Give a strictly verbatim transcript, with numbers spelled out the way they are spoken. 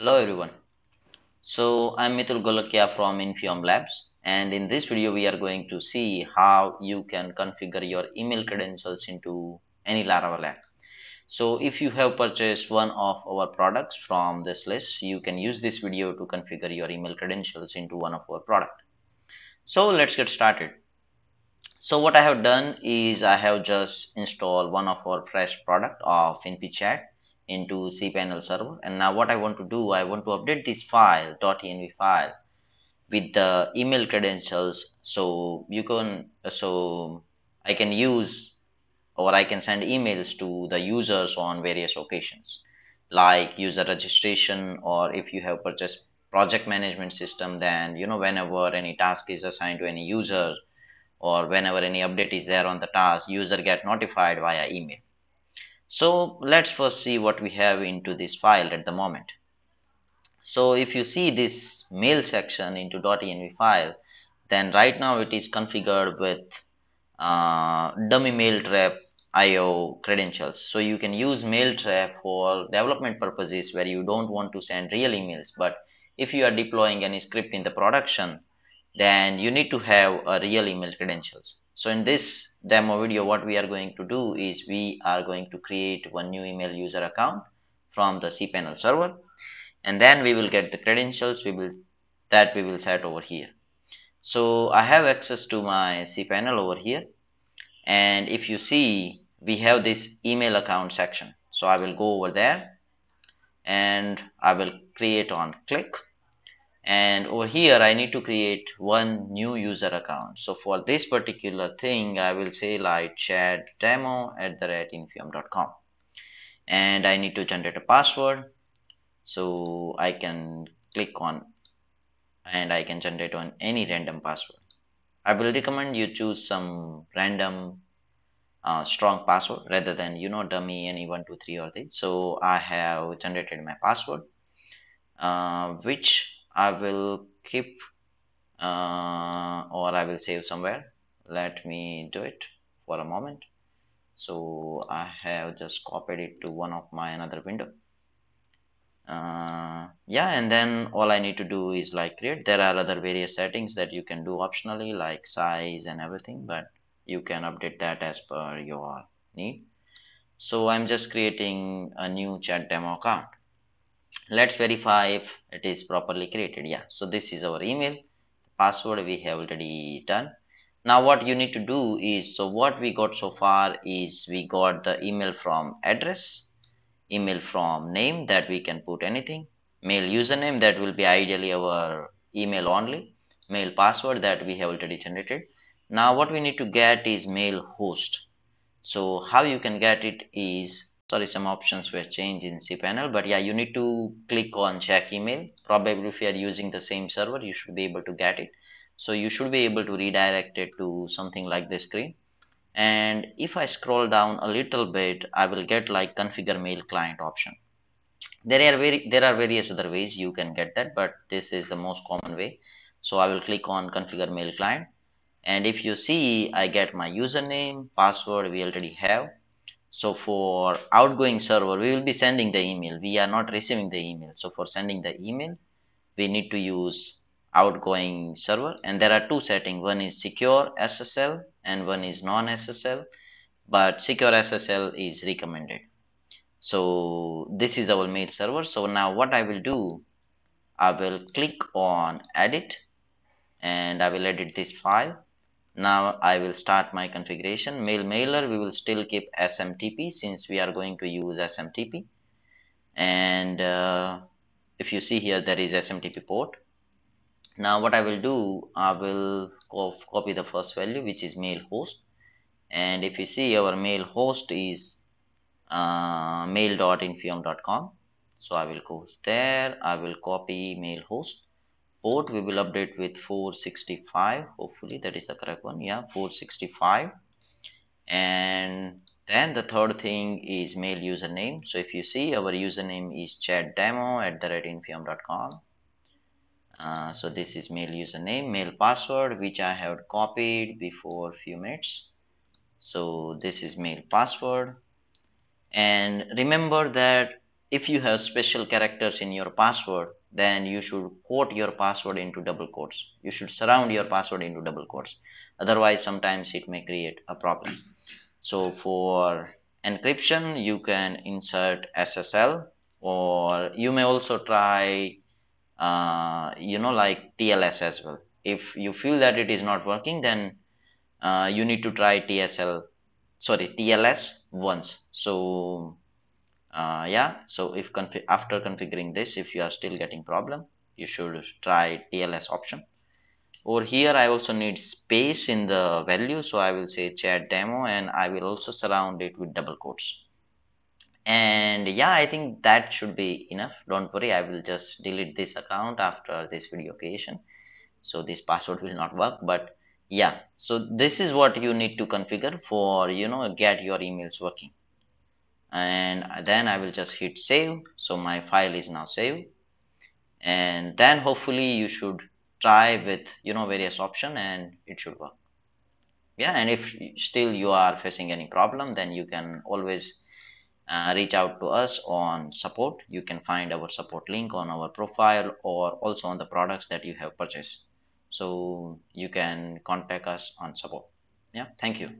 Hello everyone. So I'm Mitul Golakhia from InfyOm Labs, and in this video we are going to see how you can configure your email credentials into any Laravel app. So if you have purchased one of our products from this list, you can use this video to configure your email credentials into one of our product. So let's get started. So what I have done is I have just installed one of our fresh product of InfyChat into cPanel server, and now what I want to do, I want to update this file .env file with the email credentials, so you can so I can use or I can send emails to the users on various occasions, like user registration, or if you have purchased project management system, then you know whenever any task is assigned to any user or whenever any update is there on the task, user get notified via email. So let's first see what we have into this file at the moment. So if you see this mail section into .env file, then right now it is configured with uh, dummy MailTrap I O credentials. So you can use MailTrap for development purposes where you don't want to send real emails, but if you are deploying any script in the production, then you need to have a real email credentials. So in this demo video, what we are going to do is we are going to create one new email user account from the cPanel server, and then we will get the credentials we will that we will set over here. So I have access to my cPanel over here, and if you see, we have this email account section. So I will go over there and I will create on click, and over here I need to create one new user account. So for this particular thing, I will say like chat demo at the rate infyom dot com, and I need to generate a password. So I can click on and I can generate on any random password. I will recommend you choose some random uh, strong password rather than you know dummy any one two three or this. So I have generated my password, uh, which I will keep uh, or I will save somewhere. Let me do it for a moment. So I have just copied it to one of my another window. Uh, yeah, and then all I need to do is like create. There are other various settings that you can do optionally, like size and everything, but you can update that as per your need. So I'm just creating a new chat demo account. Let's verify if it is properly created. Yeah, so this is our email. The password we have already done. Now what you need to do is, so what we got so far is we got the email from address, email from name, that we can put anything, mail username, that will be ideally our email only, mail password that we have already generated. Now what we need to get is mail host. So how you can get it is, sorry, some options were changed in cPanel, but yeah, you need to click on check email. Probably if you are using the same server, you should be able to get it. So you should be able to redirect it to something like this screen. And if I scroll down a little bit, I will get like configure mail client option. There are very there are various other ways you can get that, but this is the most common way. So I will click on configure mail client, and if you see, I get my username, password we already have. So for outgoing server, we will be sending the email. We are not receiving the email. So for sending the email, we need to use outgoing server. And there are two settings. One is secure S S L and one is non-S S L. But secure S S L is recommended. So this is our mail server. So now what I will do, I will click on edit and I will edit this file. Now I will start my configuration. Mail mailer, we will still keep S M T P since we are going to use S M T P. And uh, if you see here, there is S M T P port. Now what I will do, I will co copy the first value, which is mail host. And if you see, our mail host is uh, mail dot infyom dot com. So I will go there, I will copy mail host. Port we will update with four sixty-five, hopefully that is the correct one. Yeah, four sixty-five. And then the third thing is mail username. So if you see, our username is chat demo at the rate infyom dot com. Uh, so this is mail username, mail password, which I have copied before few minutes. So this is mail password, and remember that if you have special characters in your password, then you should quote your password into double quotes. You should surround your password into double quotes. Otherwise, sometimes it may create a problem. So for encryption, you can insert S S L, or you may also try, uh, you know, like T L S as well. If you feel that it is not working, then uh, you need to try T S L, sorry, T L S once. So uh, yeah, so if config after configuring this, if you are still getting problem, you should try T L S option. Over here, I also need space in the value, so I will say chat demo, and I will also surround it with double quotes. And yeah, I think that should be enough. Don't worry, I will just delete this account after this video creation, so this password will not work. But yeah, so this is what you need to configure for, you know, get your emails working. And then I will just hit save, so my file is now saved. And then hopefully you should try with, you know, various option, and it should work. Yeah, and if still you are facing any problem, then you can always uh, reach out to us on support. You can find our support link on our profile or also on the products that you have purchased. So you can contact us on support. Yeah, thank you.